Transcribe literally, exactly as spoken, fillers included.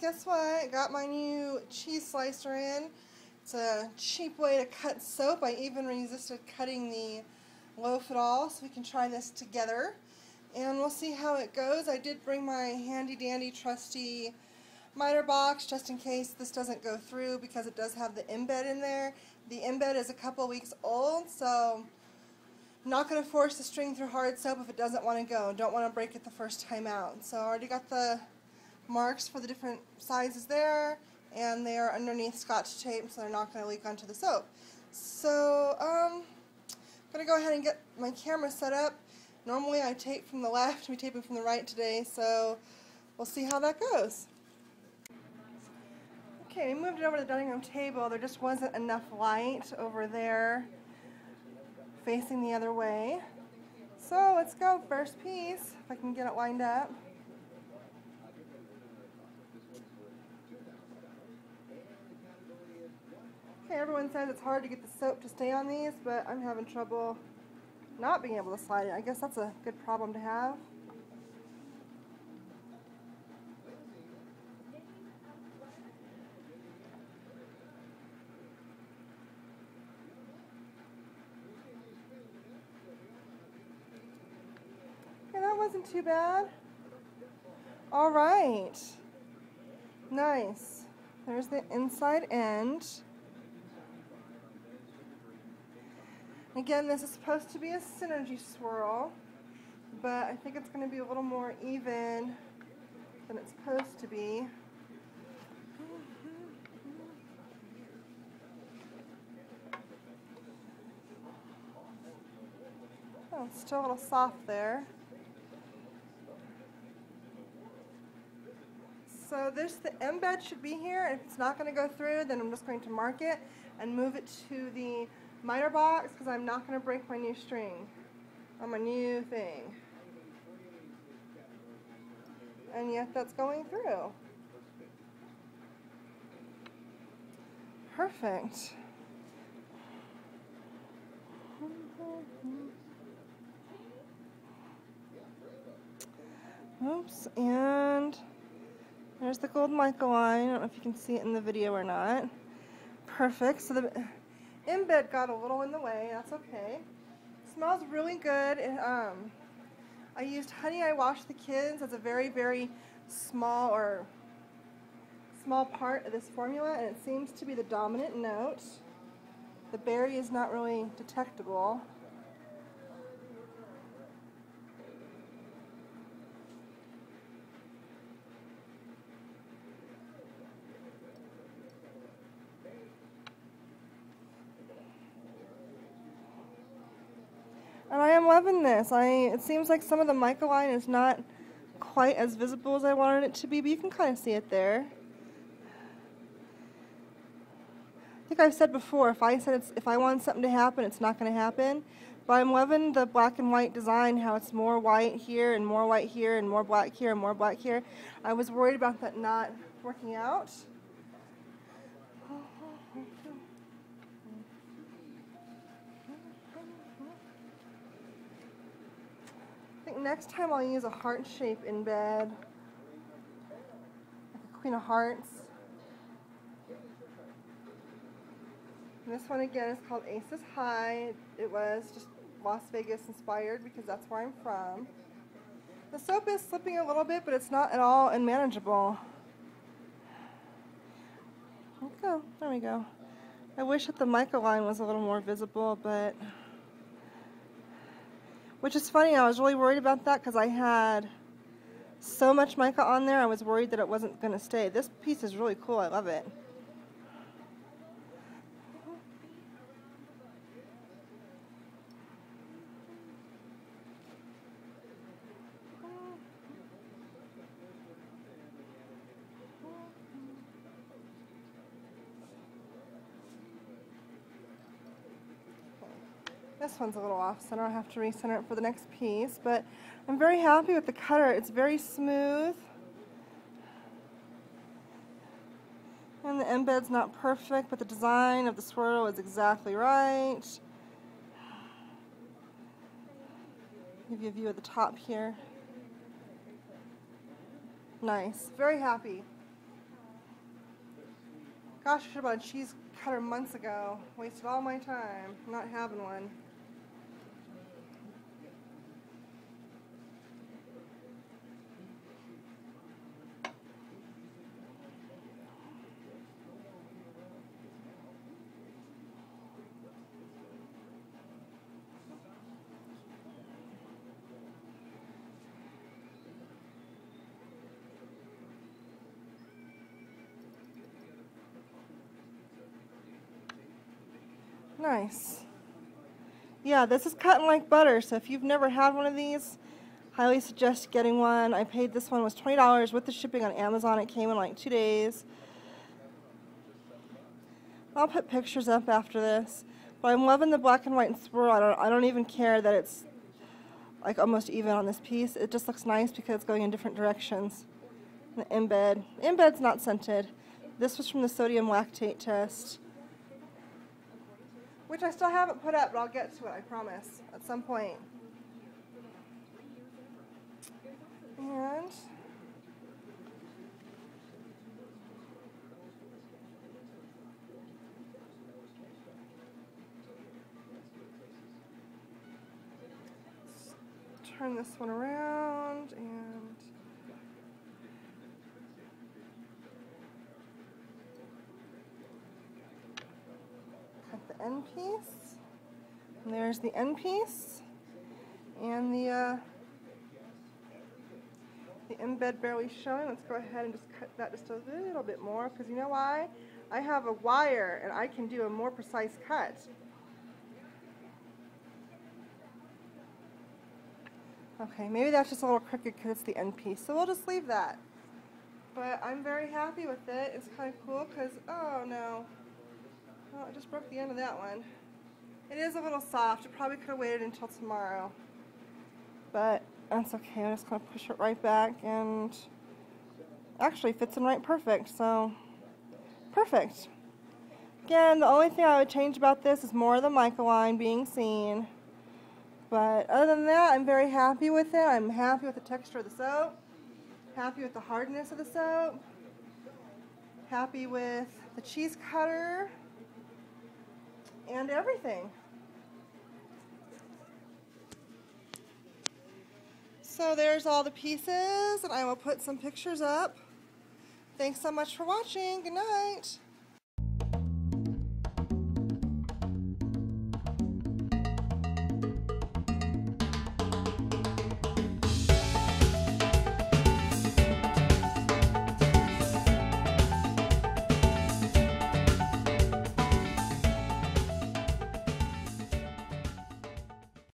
guess what? I got my new cheese slicer in. It's a cheap way to cut soap. I even resisted cutting the loaf at all, so we can try this together. And we'll see how it goes. I did bring my handy-dandy trusty miter box just in case this doesn't go through, because it does have the embed in there. The embed is a couple weeks old, so I'm not going to force the string through hard soap if it doesn't want to go. Don't want to break it the first time out. So I already got the marks for the different sizes there, and they are underneath Scotch tape, so they're not going to leak onto the soap. So um, I'm going to go ahead and get my camera set up. Normally I tape from the left, we tape it from the right today, so we'll see how that goes. Okay, we moved it over to the dining room table. There just wasn't enough light over there facing the other way. So let's go, first piece, if I can get it lined up. Okay, everyone says it's hard to get the soap to stay on these, but I'm having trouble not being able to slide it. I guess that's a good problem to have. Okay, that wasn't too bad. All right. Nice. There's the inside end. Again, this is supposed to be a synergy swirl, but I think it's going to be a little more even than it's supposed to be. Oh, it's still a little soft there. So this, the embed should be here, and if it's not going to go through, then I'm just going to mark it and move it to the miter box, because I'm not going to break my new string on my new thing. And yet that's going through. Perfect. Oops, and there's the gold mica line. I don't know if you can see it in the video or not. Perfect. So the embed got a little in the way. That's okay. It smells really good. It, um, I used Honey I Wash the Kids as a very, very small or small part of this formula, and it seems to be the dominant note. The berry is not really detectable. And I am loving this. I it seems like some of the mica line is not quite as visible as I wanted it to be, but you can kind of see it there. I think I've said before, if I said it's, if I want something to happen, it's not going to happen. But I'm loving the black and white design, how it's more white here and more white here and more black here and more black here. I was worried about that not working out. Next time I'll use a heart shape in bed, like a Queen of Hearts. And this one again is called Aces High. It was just Las Vegas inspired, because that's where I'm from. The soap is slipping a little bit, but it's not at all unmanageable. There we go. There we go. I wish that the mica line was a little more visible, but... Which is funny, I was really worried about that, because I had so much mica on there, I was worried that it wasn't going to stay. This piece is really cool, I love it. This one's a little off center. I'll have to recenter it for the next piece, but I'm very happy with the cutter. It's very smooth, and the embed's not perfect, but the design of the swirl is exactly right. Give you a view of the top here. Nice. Very happy. Gosh, I should have bought a cheese cutter months ago. Wasted all my time not having one. Nice. Yeah, this is cutting like butter, so if you've never had one of these, highly suggest getting one. I paid this one, was twenty dollars with the shipping on Amazon. It came in like two days. I'll put pictures up after this, but I'm loving the black and white and swirl. I don't, I don't even care that it's like almost even on this piece. It just looks nice because it's going in different directions. The embed. Embed's not scented. This was from the sodium lactate test, which I still haven't put up, but I'll get to it, I promise, at some point. And turn this one around and end piece. And there's the end piece, and the uh, the embed barely showing. Let's go ahead and just cut that just a little bit more, because you know why? I have a wire, and I can do a more precise cut. Okay, maybe that's just a little crooked because it's the end piece, so we'll just leave that. But I'm very happy with it. It's kind of cool because, oh no. Well, I just broke the end of that one. It is a little soft. It probably could have waited until tomorrow, but that's okay. I'm just going to push it right back, and actually fits in right perfect, so perfect. Again, the only thing I would change about this is more of the mica line being seen, but other than that, I'm very happy with it. I'm happy with the texture of the soap, happy with the hardness of the soap, happy with the cheese cutter, and everything. So there's all the pieces, and I will put some pictures up. Thanks so much for watching. Good night.